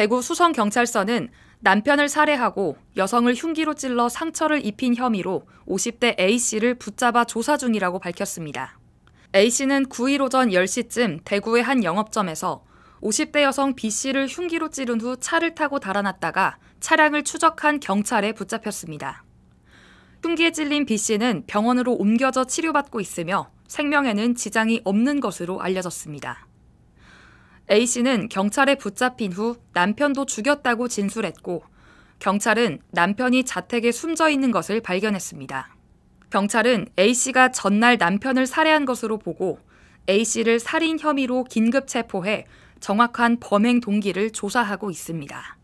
대구 수성경찰서는 남편을 살해하고 여성을 흉기로 찔러 상처를 입힌 혐의로 50대 A씨를 붙잡아 조사 중이라고 밝혔습니다. A씨는 9일 오전 10시쯤 대구의 한 영업점에서 50대 여성 B씨를 흉기로 찌른 후 차를 타고 달아났다가 차량을 추적한 경찰에 붙잡혔습니다. 흉기에 찔린 B씨는 병원으로 옮겨져 치료받고 있으며 생명에는 지장이 없는 것으로 알려졌습니다. A씨는 경찰에 붙잡힌 후 남편도 죽였다고 진술했고, 경찰은 남편이 자택에 숨져 있는 것을 발견했습니다. 경찰은 A씨가 전날 남편을 살해한 것으로 보고 A씨를 살인 혐의로 긴급 체포해 정확한 범행 동기를 조사하고 있습니다.